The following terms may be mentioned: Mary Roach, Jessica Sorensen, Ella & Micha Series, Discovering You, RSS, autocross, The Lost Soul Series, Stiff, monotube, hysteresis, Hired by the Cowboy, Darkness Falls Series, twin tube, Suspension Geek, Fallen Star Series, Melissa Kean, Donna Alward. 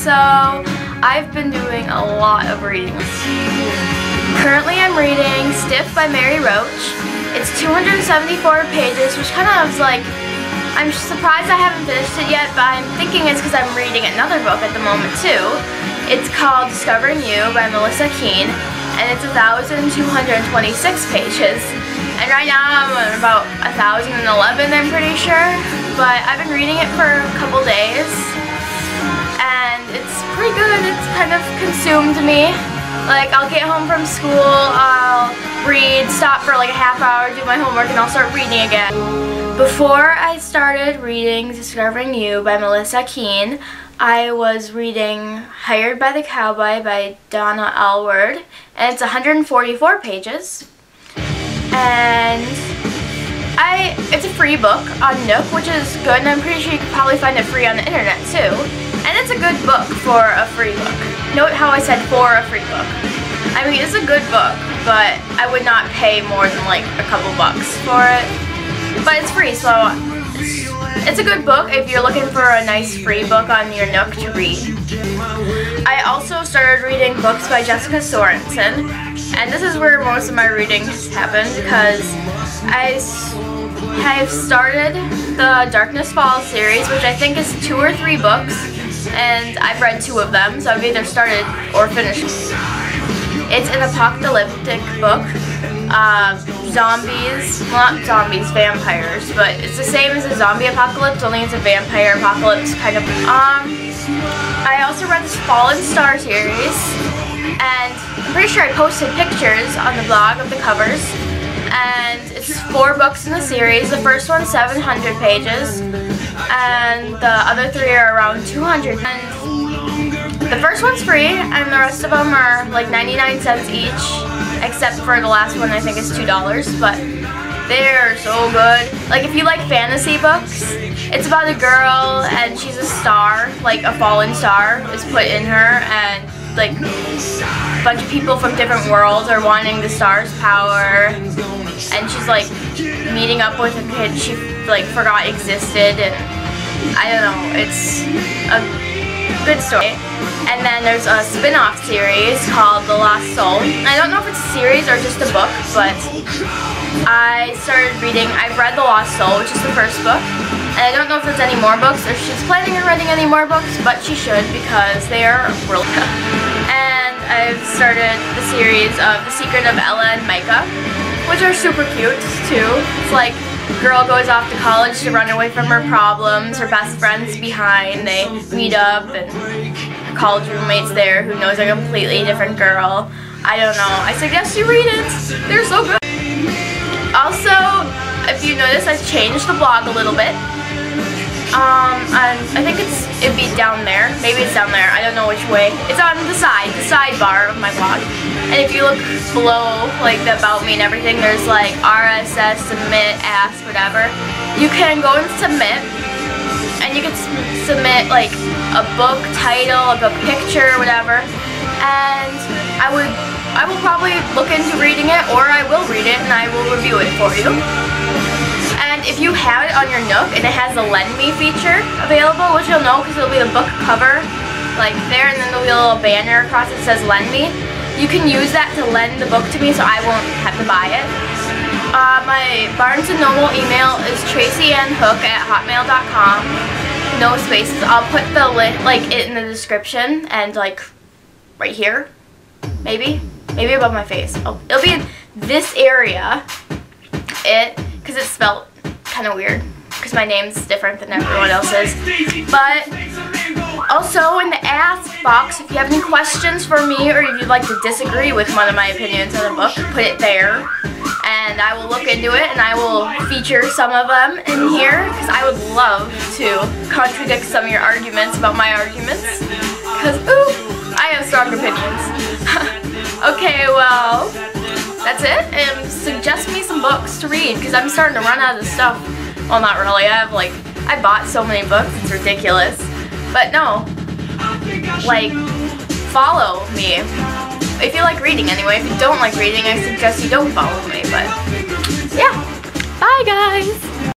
So I've been doing a lot of readings. Currently I'm reading Stiff by Mary Roach. It's 274 pages, which kind of is like, I'm surprised I haven't finished it yet, but I'm thinking it's because I'm reading another book at the moment too. It's called Discovering You by Melissa Kean, and it's 1,226 pages. And right now I'm on about 1,011, I'm pretty sure, but I've been reading it for a couple days, and it's pretty good. It's kind of consumed me. Like, I'll get home from school, I'll read, stop for like a half hour, do my homework, and I'll start reading again. Before I started reading Discovering You by Melissa Kean, I was reading Hired by the Cowboy by Donna Alward, and it's 144 pages. And it's a free book on Nook, which is good, and I'm pretty sure you can probably find it free on the internet too. And it's a good book for a free book. Note how I said for a free book. I mean, it's a good book, but I would not pay more than like a couple bucks for it. But it's free, so it's a good book if you're looking for a nice free book on your Nook to read. I also started reading books by Jessica Sorensen, and this is where most of my reading has happened, because I've started the Darkness Falls series, which I think is 2 or 3 books, and I've read 2 of them, so I've either started or finished. It's an apocalyptic book. Zombies, well, not zombies, vampires, but it's the same as a zombie apocalypse, only it's a vampire apocalypse kind of. I also read this Fallen Star series, and I'm pretty sure I posted pictures on the blog of the covers, and it's 4 books in the series. The first one's 700 pages, and the other 3 are around 200. And the first one's free, and the rest of them are like 99 cents each. Except for the last one, I think it's $2, but they're so good. Like, if you like fantasy books, it's about a girl and she's a star, like a fallen star is put in her, and like a bunch of people from different worlds are wanting the star's power, and she's like meeting up with a kid she like forgot existed, and I don't know, it's a good story. And then there's a spin-off series called The Lost Soul. I don't know if it's a series or just a book, but I've read The Lost Soul, which is the first book. And I don't know if there's any more books, or she's planning on writing any more books, but she should, because they are really good. And I've started the series of The Secret of Ella and Micha, which are super cute, too. It's like, girl goes off to college to run away from her problems, her best friend's behind, they meet up, and her college roommate's there who knows a completely different girl. I don't know. I suggest you read it. They're so good. Also, if you notice, I've changed the blog a little bit. I think it'd be down there. Maybe it's down there. I don't know which way. It's on the sidebar of my blog. And if you look below, like the about me and everything, there's like RSS, submit, ask, whatever. You can go and submit, and you can submit like a book title, a book picture, whatever. And I will probably look into reading it, or I will read it and I will review it for you. And if you have it on your Nook, and it has the Lend Me feature available, which you'll know because it'll be the book cover, like there, and then there'll be a little banner across it says Lend Me. You can use that to lend the book to me, so I won't have to buy it. My Barnes & Noble email is tracyanhook@hotmail.com. No spaces. I'll put the it in the description, and like right here, maybe above my face. Oh, it'll be in this area. Because it's spelled kind of weird, because my name's different than everyone else's. But also in the ask box, if you have any questions for me, or if you'd like to disagree with one of my opinions on a book, put it there, and I will look into it, and I will feature some of them in here, because I would love to contradict some of your arguments about my arguments, because ooh, I have strong opinions. Okay, well, that's it, and suggest me some books to read, because I'm starting to run out of stuff. Well, not really, I bought so many books, it's ridiculous. But no, like, follow me. If you like reading anyway. If you don't like reading, I suggest you don't follow me, but yeah. Bye, guys!